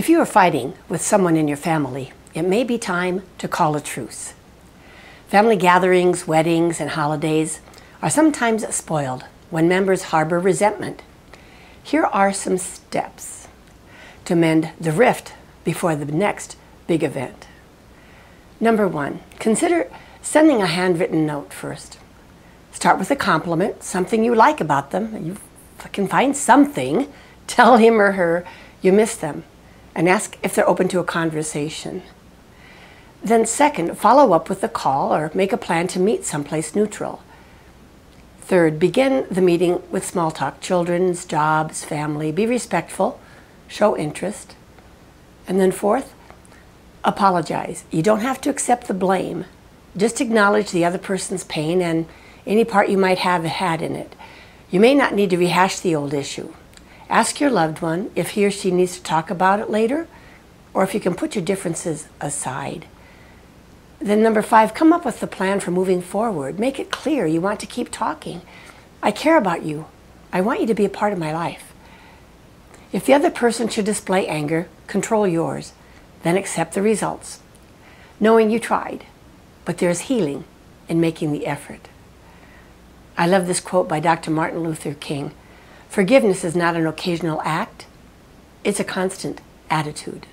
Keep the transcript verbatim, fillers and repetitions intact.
If you are fighting with someone in your family, it may be time to call a truce. Family gatherings, weddings, and holidays are sometimes spoiled when members harbor resentment. Here are some steps to mend the rift before the next big event. Number one, consider sending a handwritten note first. Start with a compliment, something you like about them. You can find something. Tell him or her you miss them and ask if they're open to a conversation. Then second, follow up with a call or make a plan to meet someplace neutral. Third, begin the meeting with small talk, children's, jobs, family. Be respectful, show interest. And then fourth, apologize. You don't have to accept the blame. Just acknowledge the other person's pain and any part you might have had in it. You may not need to rehash the old issue. Ask your loved one if he or she needs to talk about it later, or if you can put your differences aside. Then number five, come up with a plan for moving forward. Make it clear you want to keep talking. I care about you. I want you to be a part of my life. If the other person should display anger, control yours, then accept the results, knowing you tried, but there is healing in making the effort. I love this quote by Doctor Martin Luther King. Forgiveness is not an occasional act, it's a constant attitude.